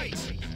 Fight! Fight!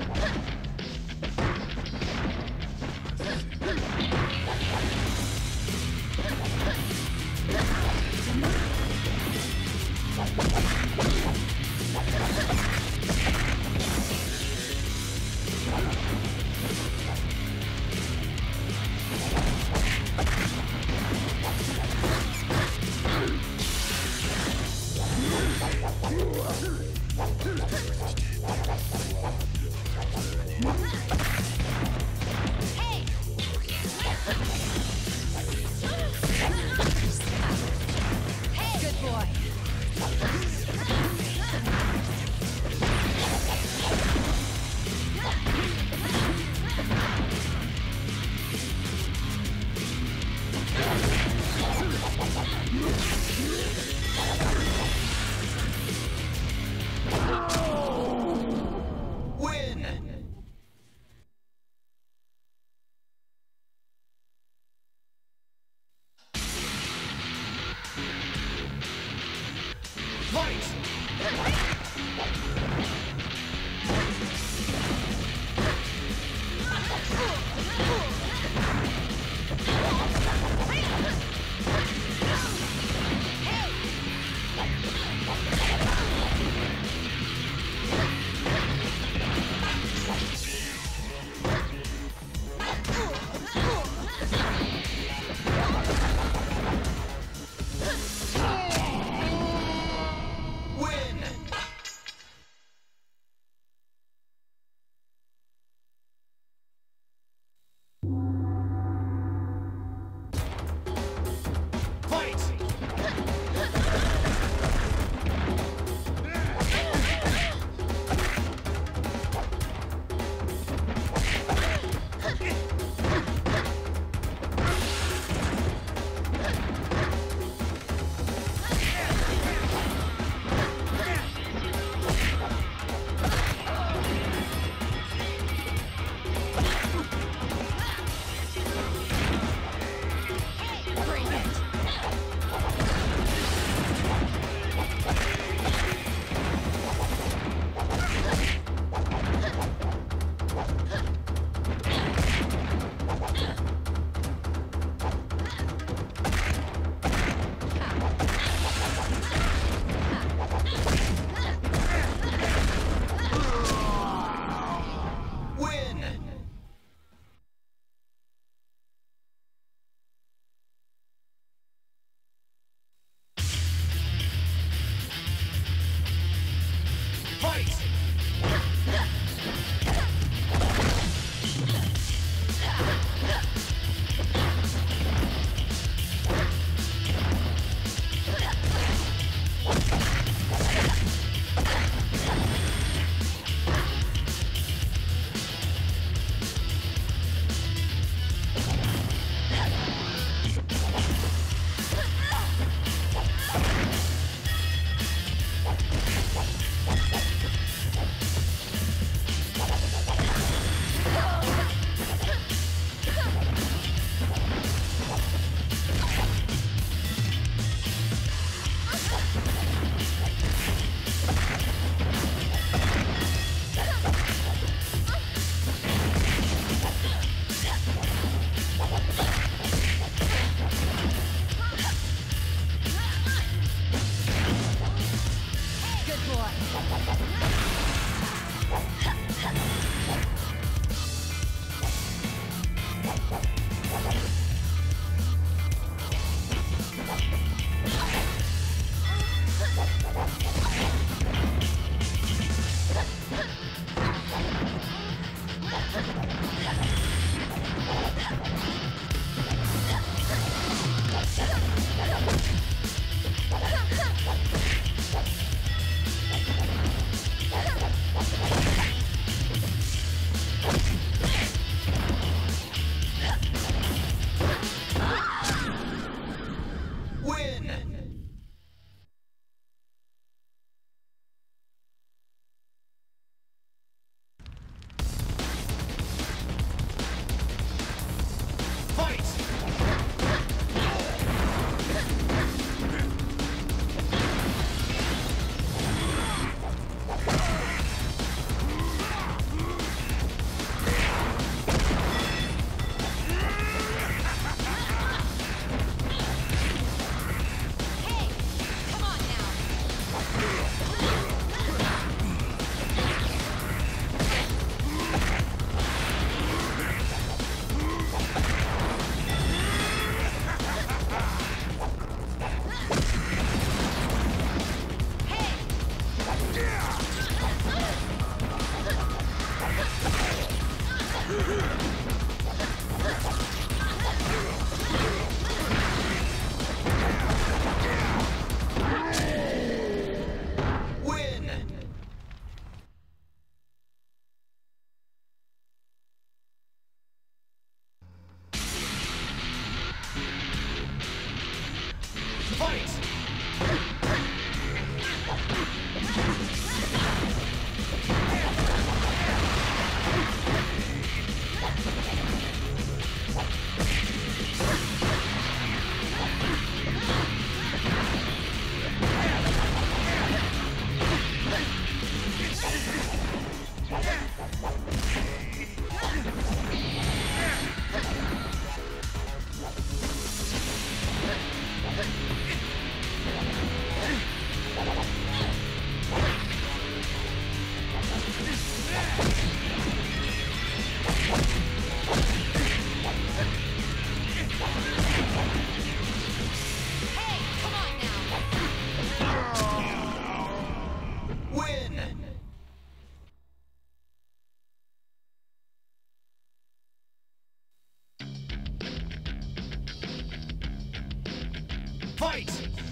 fight!